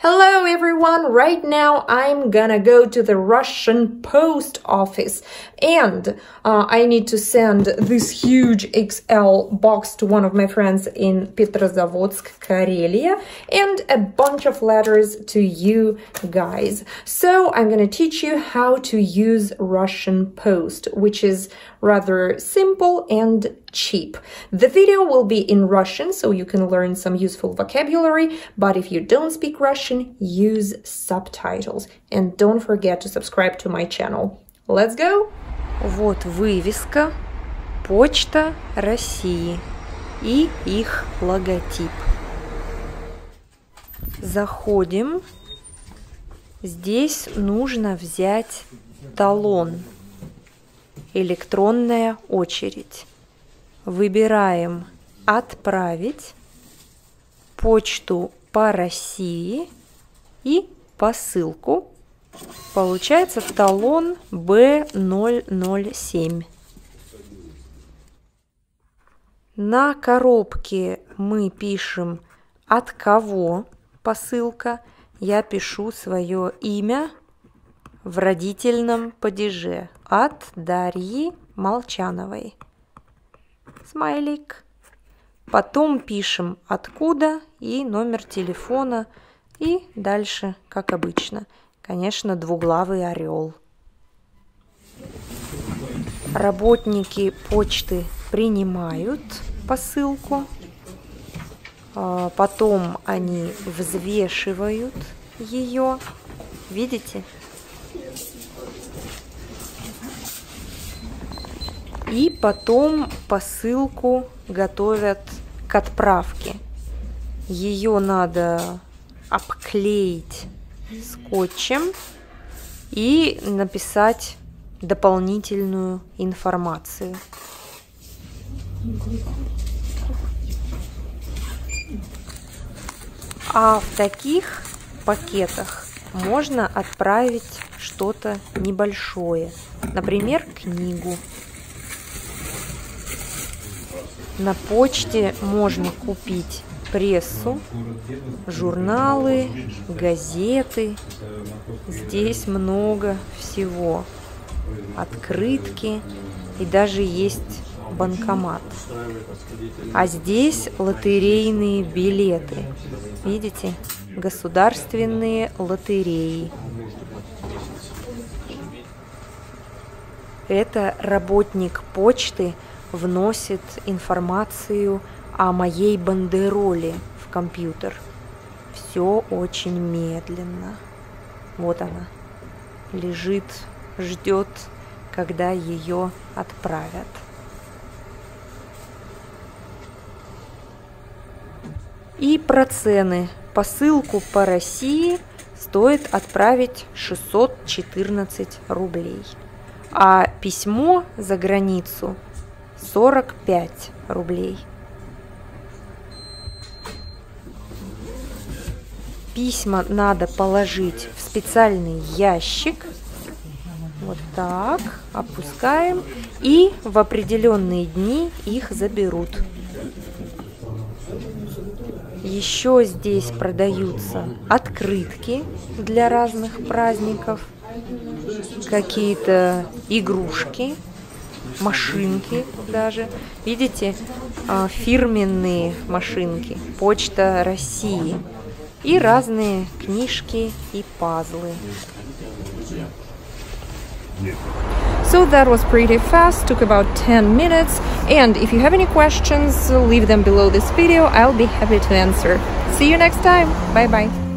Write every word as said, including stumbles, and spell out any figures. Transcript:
Hello everyone, right now I'm gonna go to the Russian post office and uh, I need to send this huge X L box to one of my friends in Petrozavodsk, Karelia, and a bunch of letters to you guys. So I'm gonna teach you how to use Russian post, which is rather simple and cheap. The video will be in Russian, so you can learn some useful vocabulary, but if you don't speak Russian, use subtitles. And don't forget to subscribe to my channel. Let's go! Вот вывеска «Почта России» и их логотип. Заходим. Здесь нужно взять талон. Электронная очередь. Выбираем «Отправить», «Почту по России» и «Посылку». Получается талон Б ноль ноль семь. На коробке мы пишем, от кого посылка. Я пишу свое имя в родительном падеже. От Дарьи Молчановой. Смайлик. Потом пишем, откуда, и номер телефона, и дальше, как обычно, конечно, двуглавый орел. Работники почты принимают посылку, потом они взвешивают ее, видите? И потом посылку готовят к отправке. Ее надо обклеить скотчем и написать дополнительную информацию. А в таких пакетах можно отправить что-то небольшое, например, книгу. На почте можно купить прессу, журналы, газеты. Здесь много всего. Открытки и даже есть банкомат. А здесь лотерейные билеты. Видите? Государственные лотереи. Это работник почты вносит информацию о моей бандероле в компьютер. Все очень медленно. Вот она лежит, ждет, когда ее отправят. И про цены. Посылку по России стоит отправить шестьсот четырнадцать рублей, а письмо за границу сорок пять рублей. Письма надо положить в специальный ящик. Вот так. Опускаем. И в определенные дни их заберут. Еще здесь продаются открытки для разных праздников, какие-то игрушки, машинки даже. Видите, фирменные машинки «Почта России». И разные книжки и пазлы. So that was pretty fast, took about ten minutes. And if you have any questions, leave them below this video. I'll be happy to answer. See you next time. Bye-bye.